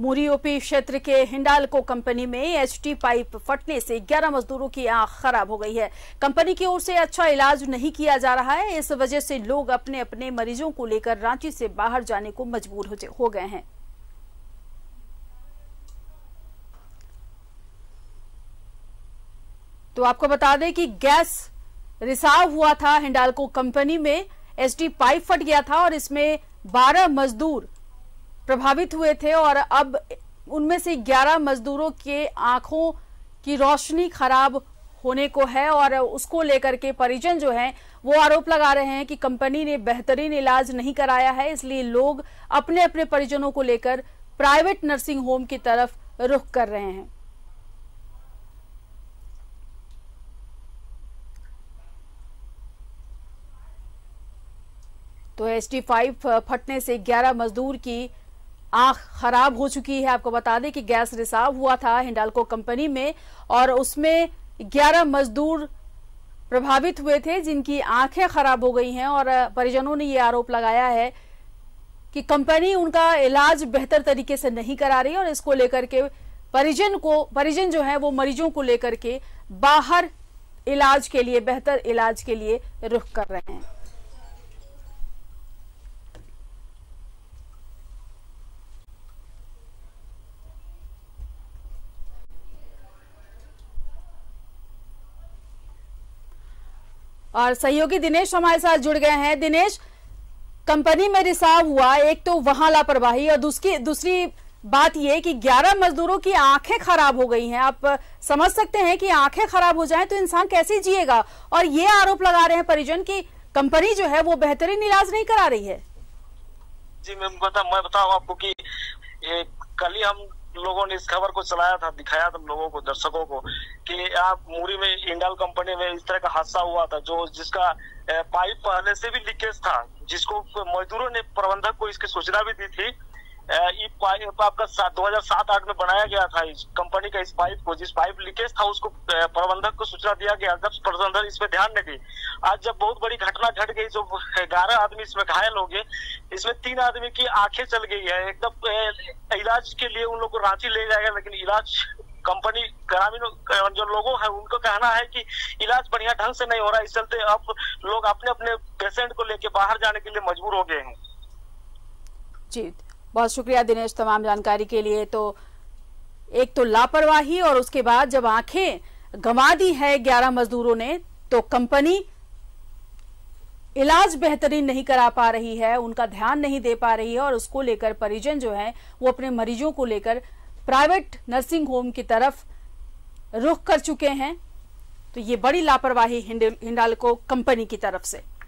मुरी OP क्षेत्र के Hindalco company में एचटी पाइप फटने से 11 मजदूरों की आंख खराब हो गई है। कंपनी की ओर से अच्छा इलाज नहीं किया जा रहा है, इस वजह से लोग अपने अपने मरीजों को लेकर रांची से बाहर जाने को मजबूर हो गए हैं। तो आपको बता दें कि गैस रिसाव हुआ था हिंडाल्को कंपनी में, एचटी पाइप फट गया था और इसमें 12 मजदूर प्रभावित हुए थे और अब उनमें से 11 मजदूरों के आंखों की रोशनी खराब होने को है और उसको लेकर के परिजन जो हैं वो आरोप लगा रहे हैं कि कंपनी ने बेहतरीन इलाज नहीं कराया है, इसलिए लोग अपने अपने परिजनों को लेकर प्राइवेट नर्सिंग होम की तरफ रुख कर रहे हैं। तो एचटी पाइप फटने से 11 मजदूर की आंख खराब हो चुकी है। आपको बता दें कि गैस रिसाव हुआ था हिंडाल्को कंपनी में और उसमें 11 मजदूर प्रभावित हुए थे जिनकी आंखें खराब हो गई हैं और परिजनों ने ये आरोप लगाया है कि कंपनी उनका इलाज बेहतर तरीके से नहीं करा रही और इसको लेकर के परिजन जो है वो मरीजों को लेकर के बाहर इलाज के लिए, बेहतर इलाज के लिए रुख कर रहे हैं। और सहयोगी दिनेश हमारे साथ जुड़ गए हैं। दिनेश, कंपनी में रिसाव हुआ, एक तो वहां लापरवाही और दूसरी बात यह कि 11 मजदूरों की आंखें खराब हो गई हैं। आप समझ सकते हैं कि आंखें खराब हो जाएं तो इंसान कैसे जिएगा, और ये आरोप लगा रहे हैं परिजन कि कंपनी जो है वो बेहतरीन इलाज नहीं करा रही है। जी मैम, मैं बताऊं आपको कि कल ही हम लोगों ने इस खबर को चलाया था, दिखाया था लोगों को, दर्शकों को कि आप मुरी में इंडाल कंपनी में इस तरह का हादसा हुआ था, जो जिसका पाइप पहले से भी लीकेज था, जिसको मजदूरों ने, प्रबंधक को इसकी सूचना भी दी थी। ये पाइप आपका 2007-08 में बनाया गया था, इस कंपनी का इस पाइप को, जिस पाइप लीकेज था उसको प्रबंधक को सूचना दिया गया। जब प्रबंधक इस पे ध्यान नहीं दी, आज जब बहुत बड़ी घटना घट गई, जो 11 आदमी इसमें घायल हो गए, इसमें 3 आदमी की आंखें चल गई है। एकदम इलाज के लिए उन लोग को रांची ले जाएगा, लेकिन इलाज कंपनी, ग्रामीण जो लोगों हैं उनका कहना है कि इलाज बढ़िया ढंग से नहीं हो रहा, इस चलते अब लोग अपने अपने पेशेंट को लेकर बाहर जाने के लिए मजबूर हो गए हैं। जी बहुत शुक्रिया दिनेश तमाम जानकारी के लिए। तो एक तो लापरवाही और उसके बाद जब आंखें गंवा दी है 11 मजदूरों ने, तो कंपनी इलाज बेहतरीन नहीं करा पा रही है, उनका ध्यान नहीं दे पा रही है और उसको लेकर परिजन जो है वो अपने मरीजों को लेकर प्राइवेट नर्सिंग होम की तरफ रुख कर चुके हैं। तो ये बड़ी लापरवाही हिंडाल्को कंपनी की तरफ से।